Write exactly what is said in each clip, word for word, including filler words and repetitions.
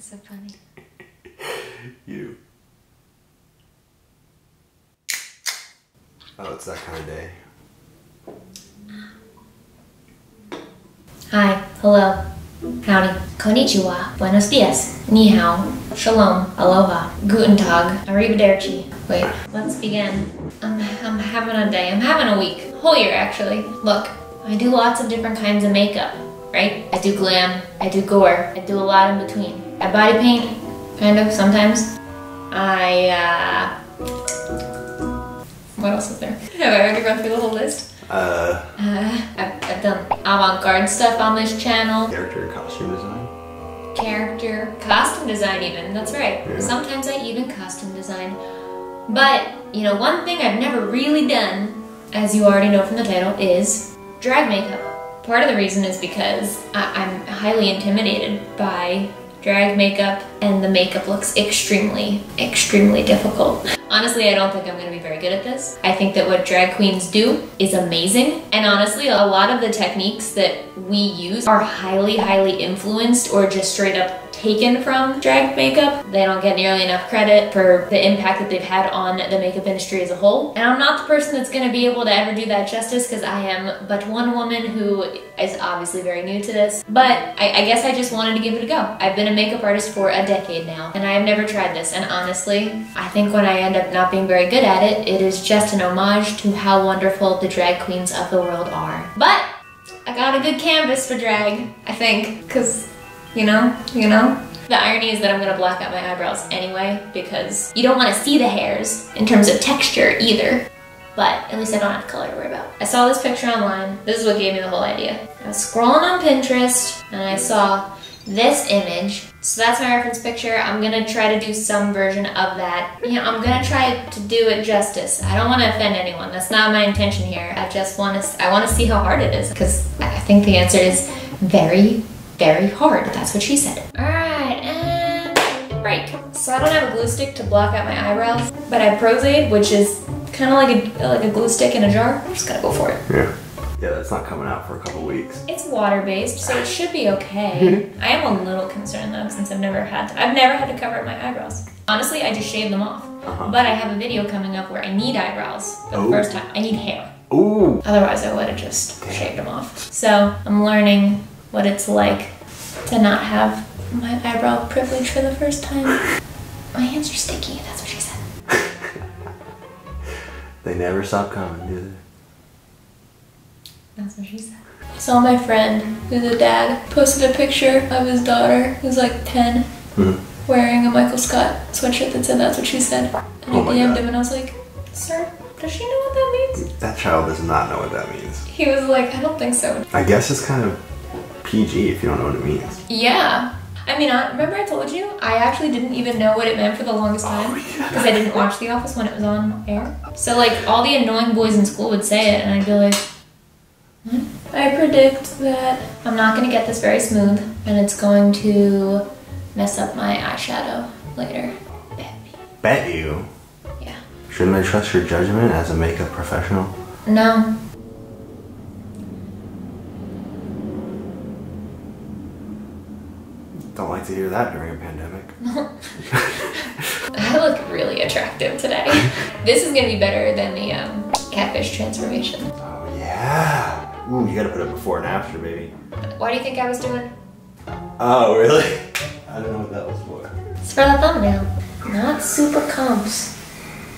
That's so funny. You. Oh, it's that kind of day. Hi, hello, howdy, konnichiwa, buenos dias, ni hao, shalom, aloha, guten tag, arrivederci. Wait, let's begin. I'm, I'm having a day, I'm having a week, whole year actually. Look, I do lots of different kinds of makeup, right? I do glam, I do gore, I do a lot in between. I body paint, kind of, sometimes. I, uh, what else is there? Have I already run through the whole list? Uh, uh I've, I've done avant-garde stuff on this channel. Character and costume design. Character, costume design even, that's right. Yeah. Sometimes I even costume design. But, you know, one thing I've never really done, as you already know from the title, is drag makeup. Part of the reason is because I I'm highly intimidated by drag makeup, and the makeup looks extremely, extremely difficult. Honestly, I don't think I'm gonna be very good at this. I think that what drag queens do is amazing, and honestly, a lot of the techniques that we use are highly, highly influenced or just straight up taken from drag makeup. They don't get nearly enough credit for the impact that they've had on the makeup industry as a whole. And I'm not the person that's gonna be able to ever do that justice, because I am but one woman who is obviously very new to this. But I, I guess I just wanted to give it a go. I've been a makeup artist for a decade now, and I have never tried this. And honestly, I think when I end up not being very good at it, it is just an homage to how wonderful the drag queens of the world are. But I got a good canvas for drag, I think, because You know, you know? The irony is that I'm gonna black out my eyebrows anyway, because you don't wanna see the hairs in terms of texture either, but at least I don't have color to worry about. I saw this picture online. This is what gave me the whole idea. I was scrolling on Pinterest and I saw this image. So that's my reference picture. I'm gonna try to do some version of that. You know, I'm gonna try to do it justice. I don't wanna offend anyone. That's not my intention here. I just wanna, I wanna see how hard it is, because I think the answer is very, very hard. That's what she said. All right, and break. So I don't have a glue stick to block out my eyebrows, but I have Prozade, which is kind of like a like a glue stick in a jar. I'm just gonna go for it. Yeah, yeah, that's not coming out for a couple weeks. It's water-based, so it should be okay. I am a little concerned though, since I've never had to, I've never had to cover up my eyebrows. Honestly, I just shave them off. Uh-huh. But I have a video coming up where I need eyebrows for the oh. first time. I need hair. Ooh. Otherwise, I would have just Damn. shaved them off. So I'm learning what it's like to not have my eyebrow privilege for the first time. My hands are sticky, that's what she said. They never stop coming, do they? That's what she said. I saw my friend, who's a dad, posted a picture of his daughter, who's like ten, mm-hmm. wearing a Michael Scott sweatshirt that said "That's what she said." And oh I D M'd him and I was like, "Sir, does she know what that means?" That child does not know what that means. He was like, "I don't think so." I guess it's kind of P G if you don't know what it means. Yeah. I mean, I, remember I told you? I actually didn't even know what it meant for the longest time. Because oh, yeah. I didn't watch The Office when it was on air. So like, all the annoying boys in school would say it and I'd be like, hmm? I predict that I'm not going to get this very smooth and it's going to mess up my eyeshadow later. Bet me. Bet you? Yeah. Shouldn't I trust your judgment as a makeup professional? No. Don't like to hear that during a pandemic. I look really attractive today. This is gonna be better than the um, catfish transformation. Oh yeah. Ooh, you gotta put it before and after, baby. Why do you think I was doing? Oh really? I don't know what that was for. It's for the thumbnail. Not super comps.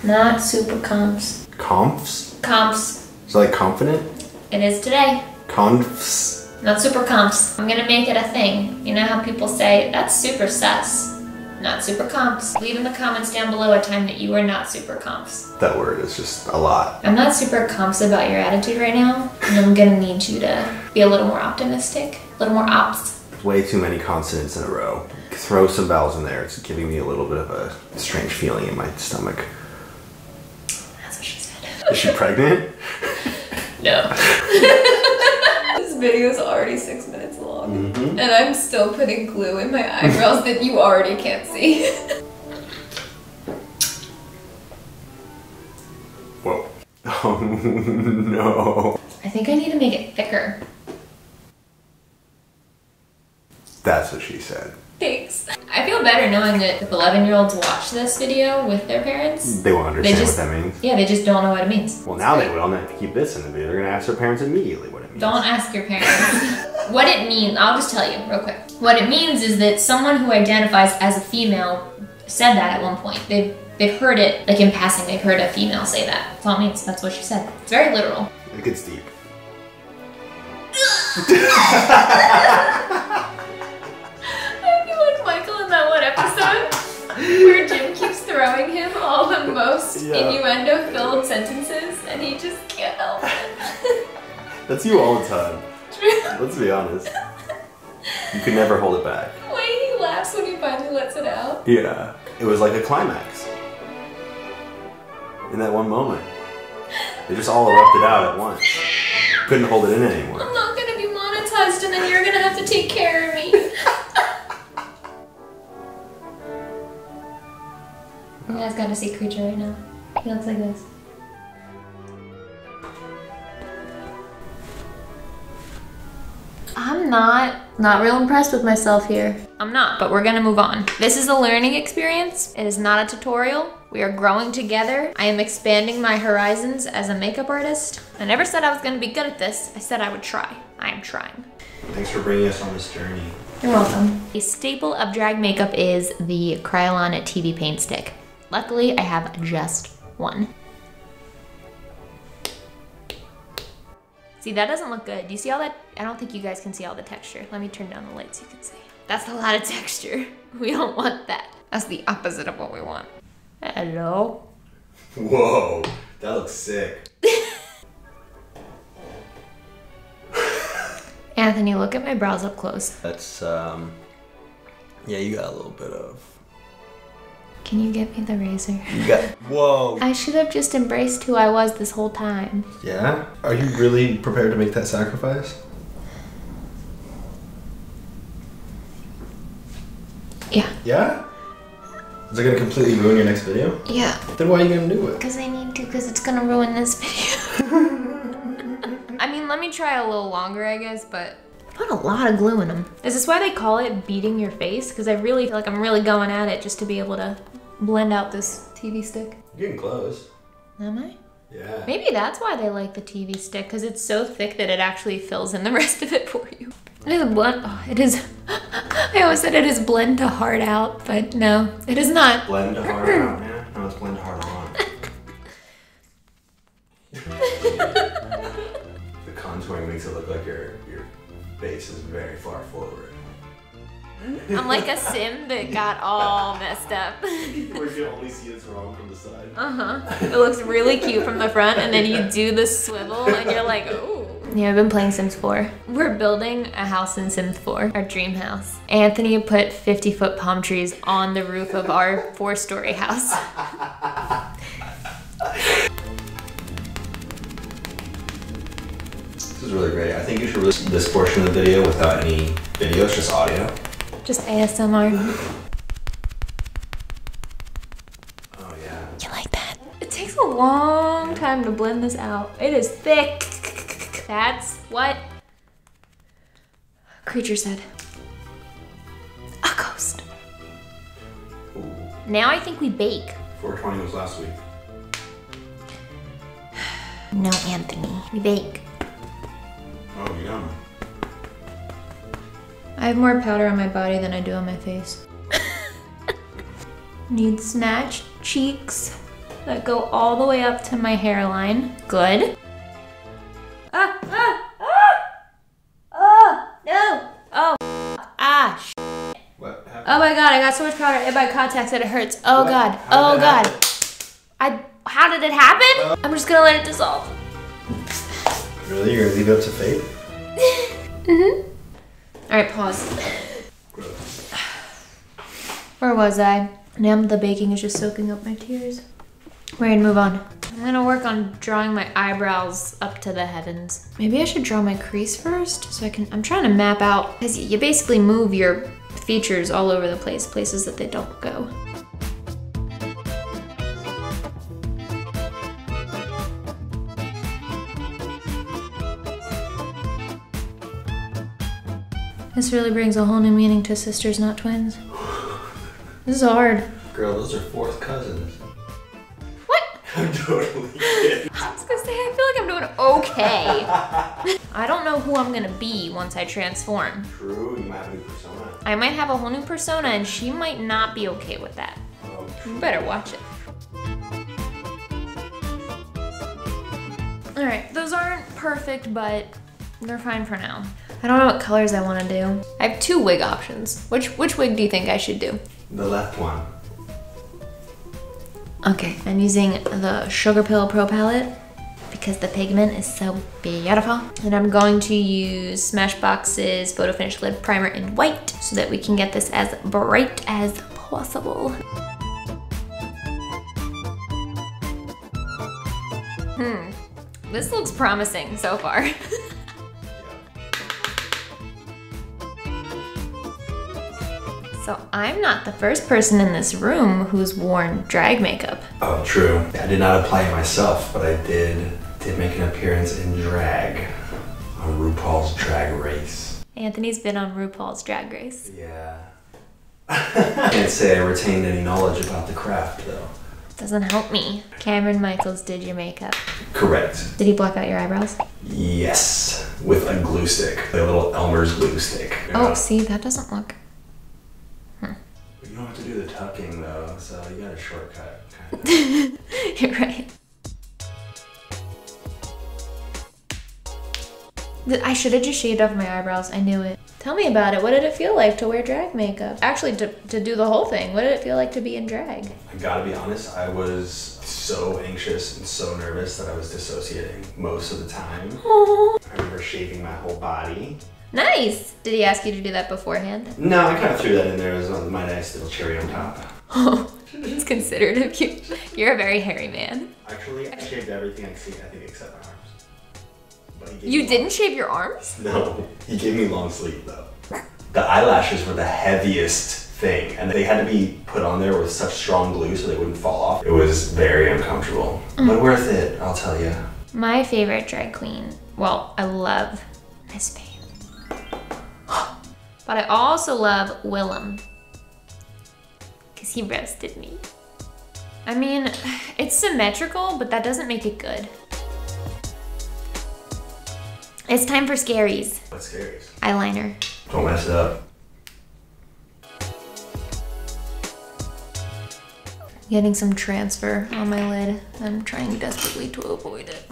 Not super comps. Comps? Comps. Is it like confident? It is today. Confs. Not super comps. I'm gonna make it a thing. You know how people say, that's super sus. Not super comps. Leave in the comments down below a time that you were not super comps. That word is just a lot. I'm not super comps about your attitude right now, and I'm gonna need you to be a little more optimistic, a little more ops. Way too many consonants in a row. Throw some vowels in there. It's giving me a little bit of a strange feeling in my stomach. That's what she said. Is she pregnant? No. Video is already six minutes long, mm-hmm. and I'm still putting glue in my eyebrows that you already can't see. Whoa. Oh no. I think I need to make it thicker. That's what she said. Thanks. I feel better knowing that if eleven year olds watch this video with their parents, they won't understand they just, what that means. Yeah, they just don't know what it means. Well, now they will, and if they keep this in the video, they're gonna ask their parents immediately what it means. Don't ask your parents. What it means, I'll just tell you real quick. What it means is that someone who identifies as a female said that at one point. They've, they've heard it, like in passing, they've heard a female say that. That's all it means, that's what she said. It's very literal. It gets deep. I feel like Michael in that one episode where Jim keeps throwing him all the most yeah. innuendo-filled sentences and he just can't help it. That's you all the time. Let's be honest. You could never hold it back. Wait, he laughs when he finally lets it out. Yeah. It was like a climax. In that one moment. They just all erupted out at once. Couldn't hold it in anymore. I'm not gonna be monetized and then you're gonna have to take care of me. You guys gotta see Creature right now. He looks like this. I'm not, not real impressed with myself here. I'm not, but we're gonna move on. This is a learning experience. It is not a tutorial. We are growing together. I am expanding my horizons as a makeup artist. I never said I was gonna be good at this. I said I would try. I am trying. Thanks for bringing us on this journey. You're welcome. A staple of drag makeup is the Kryolan T V paint stick. Luckily, I have just one. See, that doesn't look good. Do you see all that? I don't think you guys can see all the texture. Let me turn down the light so you can see. That's a lot of texture. We don't want that. That's the opposite of what we want. Hello? Whoa, that looks sick. Anthony, look at my brows up close. That's, um, yeah, you got a little bit of. Can you get me the razor? You got, whoa. I should have just embraced who I was this whole time. Yeah? Are you really prepared to make that sacrifice? Yeah. Yeah? Is it gonna completely ruin your next video? Yeah. Then why are you gonna do it? Because I need to, because it's gonna ruin this video. I mean, let me try a little longer, I guess, but put a lot of glue in them. Is this why they call it beating your face? Because I really feel like I'm really going at it just to be able to blend out this T V stick. You're getting close. Am I? Yeah. Maybe that's why they like the T V stick, because it's so thick that it actually fills in the rest of it for you. It is a blend. Oh, it is. I always said it is blend to hard out, but no, it is not. Blend to hard out, man. No, it's blend to hard on. The contouring makes it look like you're. you're Face is very far forward. I'm like a Sim that got all messed up. Where you only see it's wrong from the side. Uh-huh. It looks really cute from the front, and then you do the swivel, and you're like, ooh. Yeah, I've been playing Sims four. We're building a house in Sims four, our dream house. Anthony put fifty foot palm trees on the roof of our four story house. This is really great. I think you should listen to this portion of the video without any video, it's just audio. Just A S M R. Oh yeah. You like that? It takes a long time to blend this out. It is thick. That's what Creature said. A ghost. Ooh. Now I think we bake. four twenty was last week. No, Anthony. We bake. Oh, yum. I have more powder on my body than I do on my face. Need snatched cheeks that go all the way up to my hairline. Good. Ah, ah, ah! Oh, no! Oh, ah, sh**. What happened? Oh my god, I got so much powder in my contacts that it hurts. Oh what? God, how oh god. Happen? I, how did it happen? Uh, I'm just gonna let it dissolve. Really? You're gonna leave it up to fate? Mm-hmm. Alright, pause. Gross. Where was I? Now the baking is just soaking up my tears. We're gonna move on. I'm gonna work on drawing my eyebrows up to the heavens. Maybe I should draw my crease first so I can, I'm trying to map out, because you basically move your features all over the place, places that they don't go. This really brings a whole new meaning to sisters, not twins. This is hard. Girl, those are fourth cousins. What? I'm totally kidding. I was gonna say, I feel like I'm doing okay. I don't know who I'm gonna be once I transform. True, you might have a new persona. I might have a whole new persona and she might not be okay with that. Oh, you better watch it. All right, those aren't perfect, but they're fine for now. I don't know what colors I wanna do. I have two wig options. Which, which wig do you think I should do? The left one. Okay, I'm using the Sugar Pill Pro palette because the pigment is so beautiful. And I'm going to use Smashbox's Photo Finish Lip Primer in white so that we can get this as bright as possible. Hmm, this looks promising so far. So I'm not the first person in this room who's worn drag makeup. Oh, true. I did not apply it myself, but I did, did make an appearance in drag on RuPaul's Drag Race. Anthony's been on RuPaul's Drag Race. Yeah. I can't say I retained any knowledge about the craft, though. It doesn't help me. Cameron Michaels did your makeup. Correct. Did he block out your eyebrows? Yes, with a glue stick, like a little Elmer's glue stick. You know? Oh, see, that doesn't look. You don't have to do the tucking though, so you got a shortcut. Kind of. You're right. I should have just shaved off my eyebrows, I knew it. Tell me about it, what did it feel like to wear drag makeup? Actually, to, to do the whole thing, what did it feel like to be in drag? I gotta be honest, I was so anxious and so nervous that I was dissociating most of the time. Aww. I remember shaving my whole body. Nice! Did he ask you to do that beforehand? No, I kind of threw that in there as my nice little cherry on top. Oh, it's considerate of you. You're a very hairy man. Actually, I shaved everything I see, I think, except my arms. But you didn't long. shave your arms? No, he gave me long sleeve though. The eyelashes were the heaviest thing, and they had to be put on there with such strong glue so they wouldn't fall off. It was very uncomfortable, mm. but worth it, I'll tell you. My favorite drag queen, well, I love Miss Paige. But I also love Willem, because he roasted me. I mean, it's symmetrical, but that doesn't make it good. It's time for scaries. What's scaries? Eyeliner. Don't mess it up. I'm getting some transfer on my lid. I'm trying desperately to avoid it.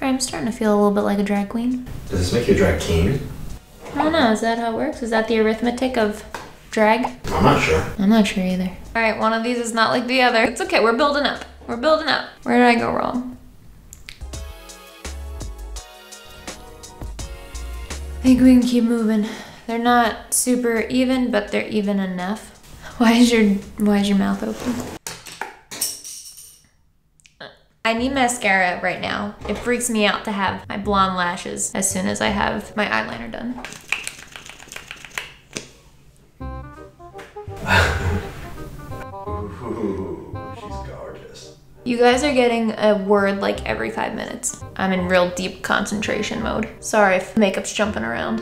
I'm starting to feel a little bit like a drag queen. Does this make you a drag king? I don't know, is that how it works? Is that the arithmetic of drag? I'm not sure. I'm not sure either. All right, one of these is not like the other. It's okay, we're building up. We're building up. Where did I go wrong? I think we can keep moving. They're not super even, but they're even enough. Why is your, why is your mouth open? I need mascara right now. It freaks me out to have my blonde lashes as soon as I have my eyeliner done. Ooh, she's gorgeous. You guys are getting a word like every five minutes. I'm in real deep concentration mode. Sorry if makeup's jumping around.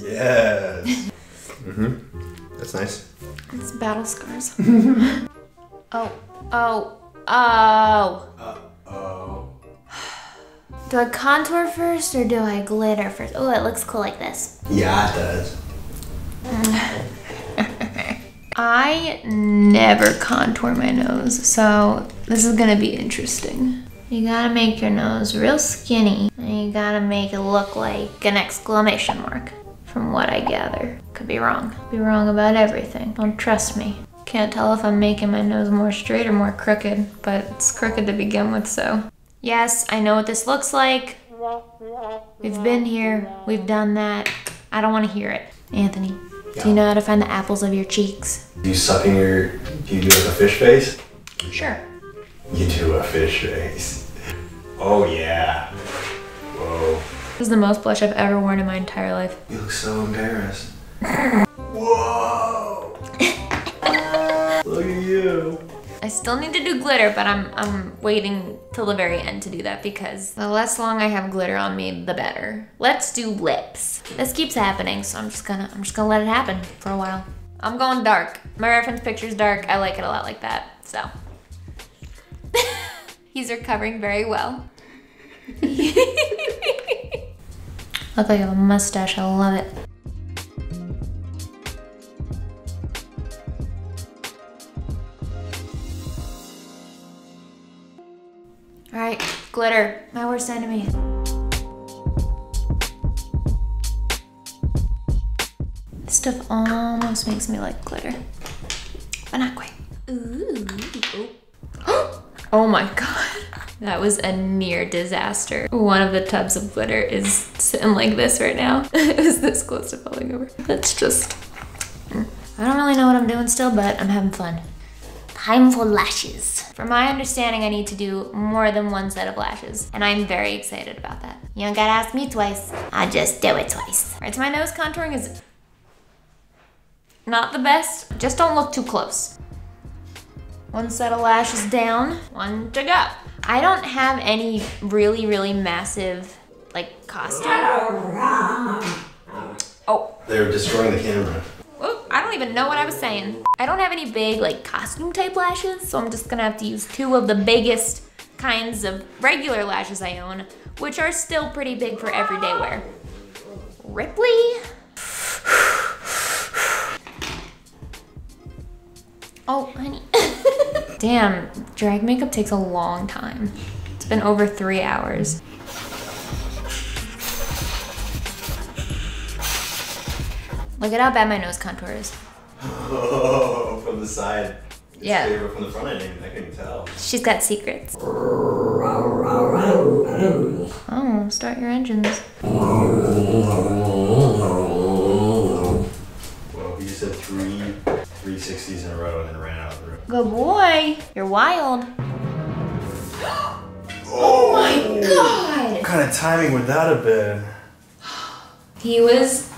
Yes. Mm-hmm. That's nice. It's battle scars. oh, oh, oh. Uh-oh. Do I contour first or do I glitter first? Oh, it looks cool like this. Yeah, it does. I never contour my nose, so this is gonna be interesting. You gotta make your nose real skinny, and you gotta make it look like an exclamation mark. From what I gather. Could be wrong. Be wrong about everything. Don't trust me. Can't tell if I'm making my nose more straight or more crooked, but it's crooked to begin with, so. Yes, I know what this looks like. We've been here, we've done that. I don't wanna hear it. Anthony, yeah. Do you know how to find the apples of your cheeks? Do you suck in your, do you do like a fish face? Sure. You do a fish face. Oh yeah. Whoa. This is the most blush I've ever worn in my entire life. You look so embarrassed. Whoa! Look at you. I still need to do glitter, but I'm, I'm waiting till the very end to do that because the less long I have glitter on me, the better. Let's do lips. This keeps happening, so I'm just gonna, I'm just gonna let it happen for a while. I'm going dark. My reference picture's dark. I like it a lot like that, so. He's recovering very well. Look like I have a mustache, I love it. All right, glitter, my worst enemy. This stuff almost makes me like glitter, but not quite. Ooh. Oh my God, that was a near disaster. One of the tubs of glitter is sitting like this right now. It was this close to falling over. That's just, I don't really know what I'm doing still, but I'm having fun. Time for lashes. From my understanding, I need to do more than one set of lashes, and I'm very excited about that. You don't gotta ask me twice. I just do it twice. All right, so my nose contouring is not the best. Just don't look too close. One set of lashes down, one to go. I don't have any really, really massive, like, costume. Oh. They're destroying the camera. I don't even know what I was saying. I don't have any big like costume type lashes, so I'm just gonna have to use two of the biggest kinds of regular lashes I own, which are still pretty big for everyday wear. Ripley? Oh, honey. Damn, drag makeup takes a long time. It's been over three hours. Look at how bad my nose contour is. Oh, from the side. It's yeah. Favorite from the front, I didn't, I couldn't tell. She's got secrets. Oh, start your engines. Well, we just had three three sixties in a row and then ran out of the room. Good boy. You're wild. Oh, oh my God. What kind of timing would that have been? He was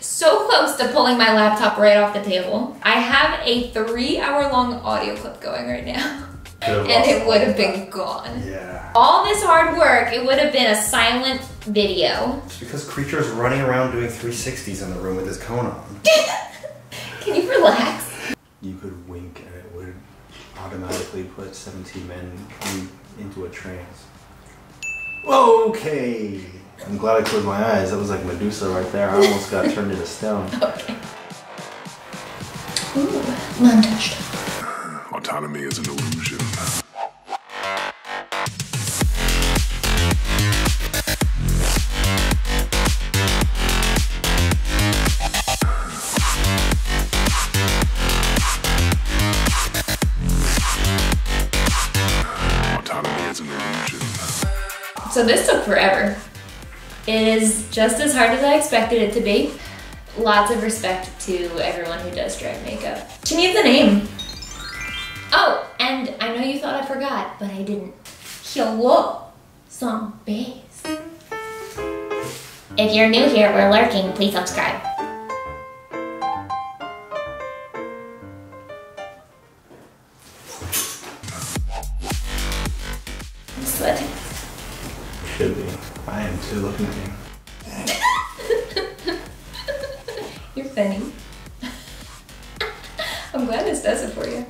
so close to pulling my laptop right off the table. I have a three hour long audio clip going right now. And it would have been gone. Yeah. All this hard work, it would have been a silent video. It's because Creature's running around doing three sixties in the room with his cone on. Can you relax? You could wink and it would automatically put seventeen men into a trance. Okay. I'm glad I closed my eyes. That was like Medusa right there. I almost got turned into stone. Okay. Ooh, montage. Autonomy is an illusion. Autonomy is an illusion. So this took forever. It is just as hard as I expected it to be. Lots of respect to everyone who does drag makeup. She needs a name. Oh, and I know you thought I forgot, but I didn't. Hello, zombies. If you're new here, we're lurking, please subscribe. I'm sweating. Should be. I am too looking at you. You're funny. I'm glad this does it for you.